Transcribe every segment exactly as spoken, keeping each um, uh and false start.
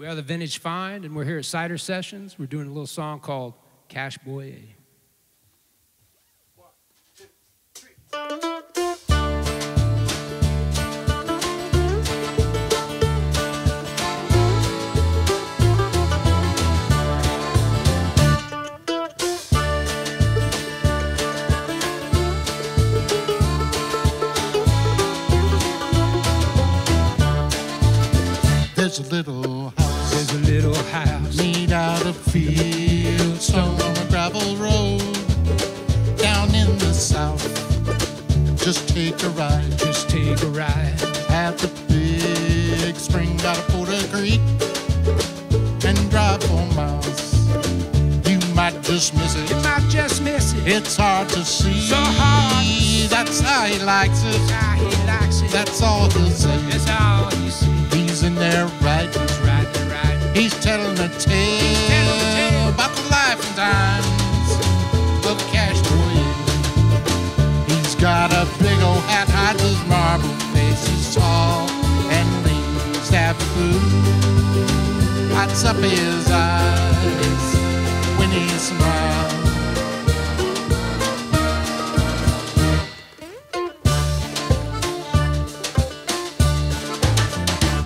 We are The Vintage Find, and we're here at Cider Sessions. We're doing a little song called Cash Boyeaux. There's a little house, there's a little house made out of field stone on a gravel road down in the south. Just take a ride, just take a ride at the big spring out of Porter Creek and drive for miles. You might just miss it, you might just miss it. It's hard to see, so hard to see. That's how he likes it, that's how he likes it. That's all he'll say, that's all you see. In there, right, right, right. He's telling a tale about the life and times of Cash Boyeaux. He's got a big old hat, hides his marble face. He's tall and lean, he's half blue, lights up his eyes when he smiles.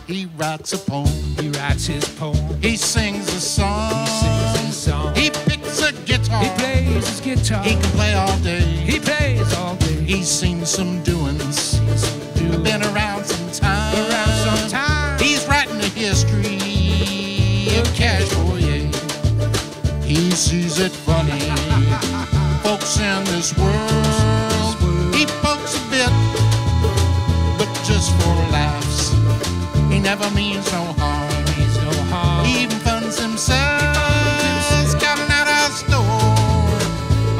He writes a poem, he writes his poem. He sings a song, he sings a song. He picks a guitar, he plays his guitar. He can play all day, he plays all day. He's seen some doings, doin'. Been around some time, around some time. He's writing the history of Cash Boyeaux. He sees it funny, folks in this world. He pokes a bit, but just for laughs. He never means no harm. He means no harm. He even funds himself, counting out our store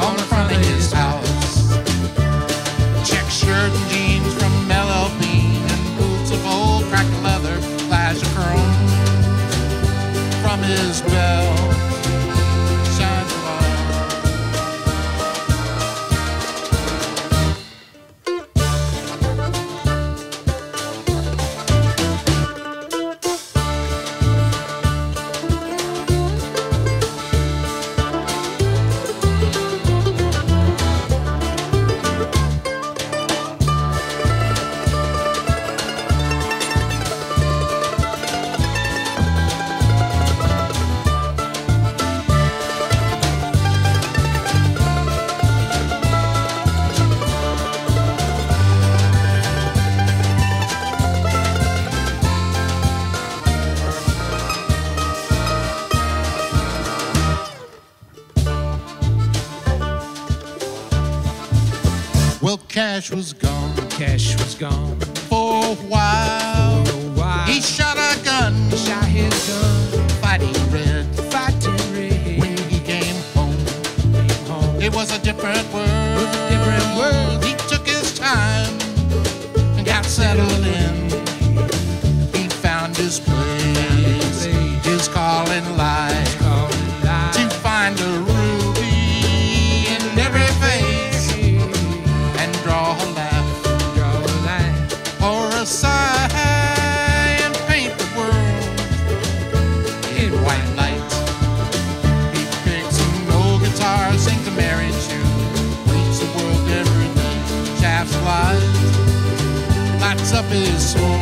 on the front of his house. Check shirt and jeans from mellow bean and boots of old cracked leather, flash of chrome from his belt. Well, Cash was gone. Cash was gone for a while. For a while. He shot a gun. He shot his gun. Fighting red. Fighting red. When he came home, came home. It was a different world. It was a different world. He took his time and got settled in. He found his place. His calling life. To find a ruby in every face. Draw a laugh, draw a laugh, or a sigh, and paint the world in white light. He picks an old guitar, sings a merry tune, paints the world every night, shafts light, lights up his soul.